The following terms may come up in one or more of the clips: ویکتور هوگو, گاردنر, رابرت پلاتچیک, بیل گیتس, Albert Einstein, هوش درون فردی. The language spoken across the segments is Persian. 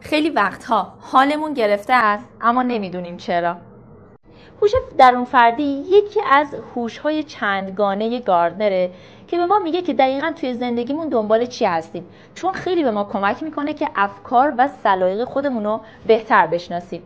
خیلی وقتها حالمون گرفته است اما نمیدونیم چرا. هوش درون فردی یکی از هوش‌های چندگانه گاردنره که به ما میگه که دقیقاً توی زندگیمون دنبال چی هستیم، چون خیلی به ما کمک میکنه که افکار و سلایق خودمون رو بهتر بشناسیم.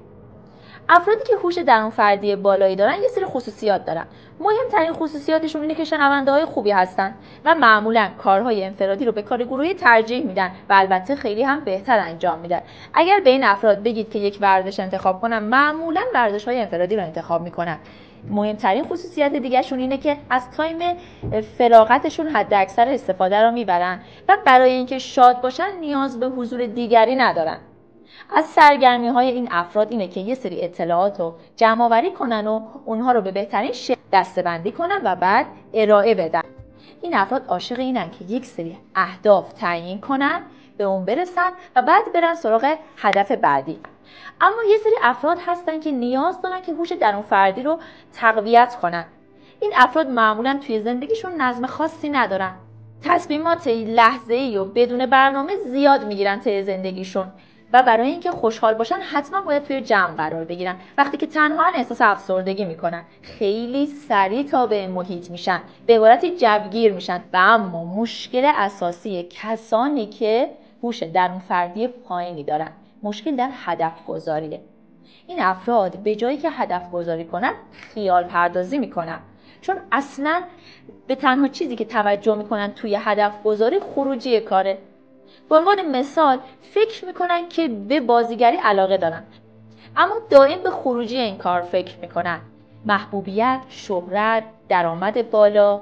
افرادی که هوش درون فردی بالایی دارن یه سری خصوصیات دارن. مهمترین خصوصیاتشون اینه که شنونده های خوبی هستن و معمولا کارهای انفرادی رو به کار گروهی ترجیح میدن و البته خیلی هم بهتر انجام میدن. اگر به این افراد بگید که یک ورزش انتخاب کنن، معمولا ورزش های انفرادی رو انتخاب میکنن. مهمترین خصوصیت دیگهشون اینه که از تایم فراغتشون حداکثر استفاده رو میبرن و برای اینکه شاد باشن نیاز به حضور دیگری ندارن. از سرگرمی‌های این افراد اینه که یه سری اطلاعات رو جمع‌آوری کنن و اونها رو به بهترین شکل دسته‌بندی کنن و بعد ارائه بدن. این افراد عاشق اینن که یک سری اهداف تعیین کنن، به اون برسن و بعد برن سراغ هدف بعدی. اما یه سری افراد هستن که نیاز دارن که هوش درون فردی رو تقویت کنن. این افراد معمولاً توی زندگیشون نظم خاصی ندارن. تصمیمات لحظه‌ای و بدون برنامه زیاد میگیرن توی زندگیشون. و برای اینکه خوشحال باشن حتما باید توی جمع قرار بگیرن. وقتی که تنها احساس افسردگی میکنن، خیلی سریع تابع محیط میشن، به عبارتی جوگیر میشن. و اما مشکل اساسی کسانی که هوش درون فردی پایینی دارن، مشکل در هدف گذاریه. این افراد به جایی که هدف گذاری کنن، خیال پردازی میکنن، چون اصلا به تنها چیزی که توجه میکنن توی هدف گذاری خروجی کاره. به عنوان مثال فکر میکنن که به بازیگری علاقه دارن، اما دائم به خروجی این کار فکر میکنن، محبوبیت، شهرت، درآمد بالا،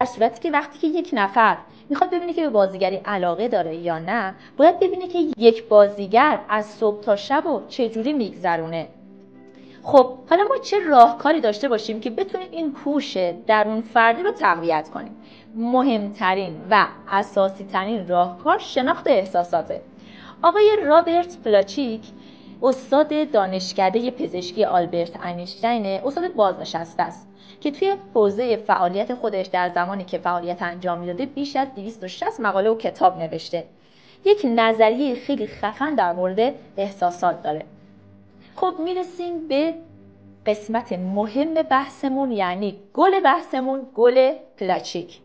در صورتی که وقتی که یک نفر میخواد ببینه که به بازیگری علاقه داره یا نه، باید ببینه که یک بازیگر از صبح تا شب و چجوری میگذرونه. خب حالا ما چه راهکاری داشته باشیم که بتونیم این هوش درون فردی رو تقویت کنیم؟ مهمترین و اساسی ترین راهکار شناخت احساساته. آقای رابرت پلاتچیک، استاد دانشکده پزشکی آلبرت اینشتین، استاد بازنشسته است که توی حوزه فعالیت خودش در زمانی که فعالیت انجام میداده بیش از 260 مقاله و کتاب نوشته. یک نظریه خیلی خفن در مورد احساسات داره. خب میرسیم به قسمت مهم بحثمون، یعنی گل بحثمون، گل پلاتچیک.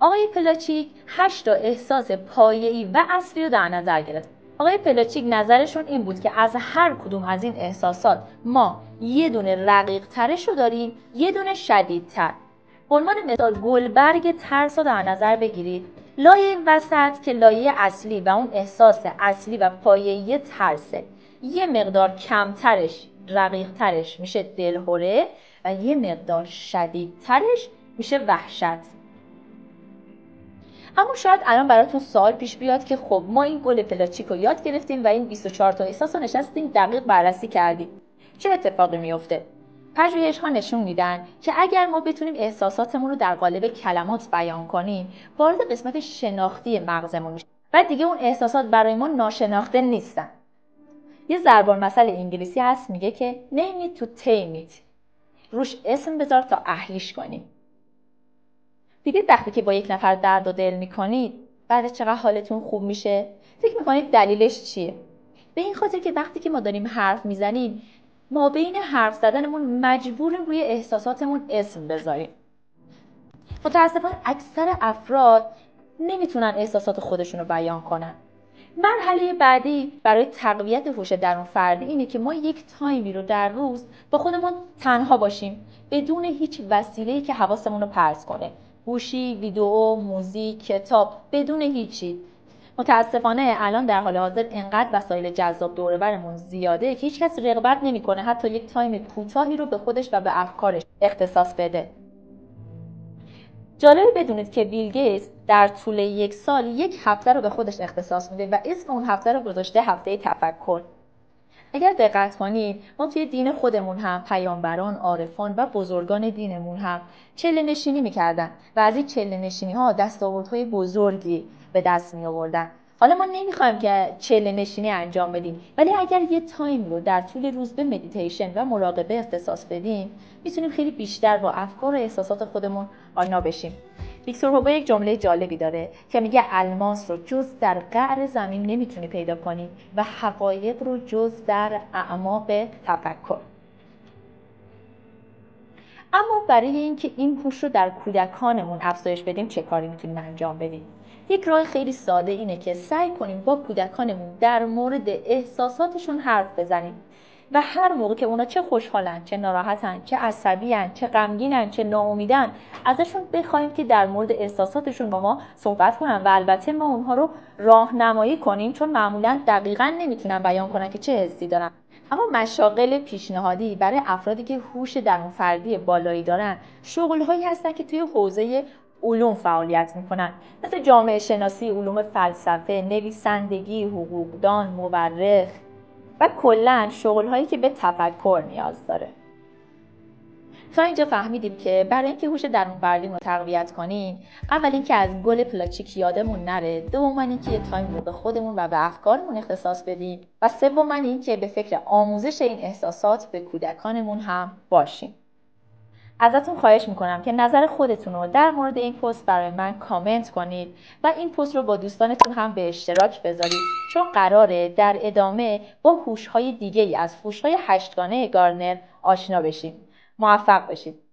آقای پلاتچیک 8 تا احساس پایه‌ای و اصلی رو در نظر گرفت. آقای پلاتچیک نظرشون این بود که از هر کدوم از این احساسات ما یه دونه رقیق ترش رو داریم، یه دونه شدیدتر. به عنوان مثال گلبرگ ترس رو در نظر بگیرید. لایه این وسط که لایه اصلی و اون احساس اصلی و پایه‌ای ترسه، یه مقدار کمترش، رقیقترش میشه دلهوره و یه مقدار شدیدترش میشه وحشت. اما شاید الان براتون سوال پیش بیاد که خب ما این گل پلاتچیک رو یاد گرفتیم و این 24 تا احساس رو نشستیم دقیق بررسی کردیم، چه اتفاقی میفته؟ پژوهش‌ها نشون میدن که اگر ما بتونیم احساساتمون رو در قالب کلمات بیان کنیم، وارد قسمت شناختی مغزمون میشه و دیگه اون احساسات برای ما ناشناخته نیستن. یه ضربان مثل انگلیسی هست میگه که name it to tame it. روش اسم بذار تا اهلیش کنی. دیدید وقتی که با یک نفر درد و دل میکنید بعد چقدر حالتون خوب میشه؟ فکر میکنید دلیلش چیه؟ به این خاطر که وقتی که ما داریم حرف میزنیم، ما بین حرف زدنمون مجبوریم روی احساساتمون اسم بذاریم. متاسفانه اکثر افراد نمیتونن احساسات خودشون رو بیان کنن. مرحله بعدی برای تقویت هوش درون فردی اینه که ما یک تایمی رو در روز با خودمون تنها باشیم، بدون هیچ وسیله‌ای که حواسمون رو پرت کنه. گوشی، ویدئو، موزیک، کتاب، بدون هیچی. متاسفانه الان در حال حاضر انقدر وسایل جذاب دور برمون زیاده که هیچکس رغبت نمی‌کنه حتی یک تایم کوتاهی رو به خودش و به افکارش اختصاص بده. جالبه بدونید که بیل گیتس در طول یک سال یک هفته رو به خودش اختصاص میده و اسم اون هفته رو گذاشته هفته تفکر. اگر دقت کنید ما توی دین خودمون هم پیامبران، عارفان و بزرگان دینمون هم چله نشینی میکردن و از این چله نشینی ها دستاوردهای بزرگی به دست می آوردن. حالا ما نمیخوایم که چله نشینی انجام بدیم، ولی اگر یه تایم رو در طول روز به مدیتیشن و مراقبه اختصاص بدیم، میتونیم خیلی بیشتر با افکار و احساسات خودمون آشنا بشیم. ویکتور هوگو یک جمله جالبی داره که میگه الماس رو جز در قعر زمین نمیتونی پیدا کنی و حقایق رو جز در اعماق تفکر. اما برای اینکه این هوش رو در کودکانمون افزایش بدیم چه کاری میتونیم انجام بدیم؟ یک راه خیلی ساده اینه که سعی کنیم با کودکانمون در مورد احساساتشون حرف بزنیم و هر موقع که اونا چه خوشحالن، چه ناراحتن، چه عصبی‌ان، چه غمگینن، چه ناامیدن، ازشون بخوایم که در مورد احساساتشون با ما صحبت کنن و البته ما اونها رو راهنمایی کنیم، چون معمولاً دقیقاً نمیتونن بیان کنن که چه حسی دارن. اما مشاغل پیشنهادی برای افرادی که هوش درون‌فردی بالایی دارن، شغل‌هایی هستن که توی حوزه علوم فعالیت میکنن، مثل جامعه شناسی، علوم فلسفه، نویسندگی، حقوقدان، مورخ و کلاً شغل‌هایی که به تفکر نیاز داره. تا اینجا فهمیدیم که برای اینکه هوش درون‌فردی رو تقویت کنیم، اول اینکه از گل پلاچیک یادمون نره، دوم اینکه یه تایم رو به خودمون و به افکارمون اختصاص بدیم و سوم اینکه به فکر آموزش این احساسات به کودکانمون هم باشیم. ازتون خواهش میکنم که نظر خودتون رو در مورد این پست برای من کامنت کنید و این پست رو با دوستانتون هم به اشتراک بذارید، چون قراره در ادامه با هوش‌های دیگه‌ای از هوش‌های 8گانه گارنر آشنا بشیم. موفق باشید.